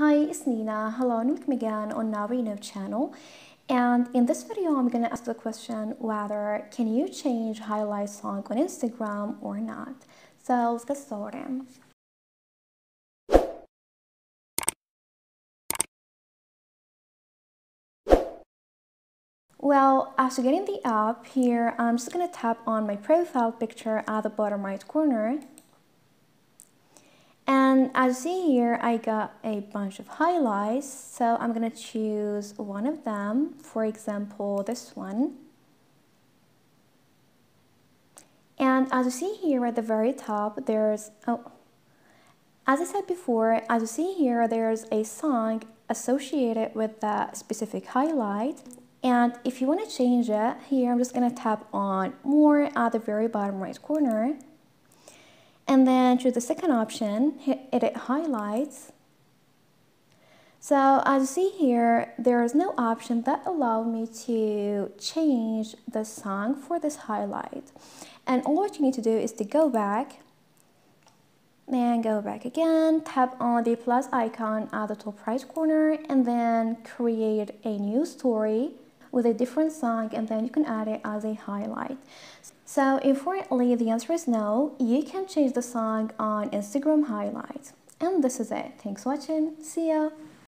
Hi, it's Nina. Hello, and welcome again on Navi Nov channel. And in this video, I'm going to ask the question whether can you change highlight song on Instagram or not. So let's get started. Well, after getting the app here, I'm just going to tap on my profile picture at the bottom right corner. And as you see here, I got a bunch of highlights, so I'm going to choose one of them, for example, this one. And as you see here at the very top, there's a song associated with that specific highlight. And if you want to change it, here I'm just going to tap on more at the very bottom right corner. And then choose the second option, hit edit highlights. So as you see here, there is no option that allows me to change the song for this highlight. And all what you need to do is to go back, then go back again, tap on the plus icon at the top right corner, and then create a new story with a different song, and then you can add it as a highlight. So unfortunately, the answer is no. You can change the song on Instagram highlights. And this is it. Thanks for watching. See ya.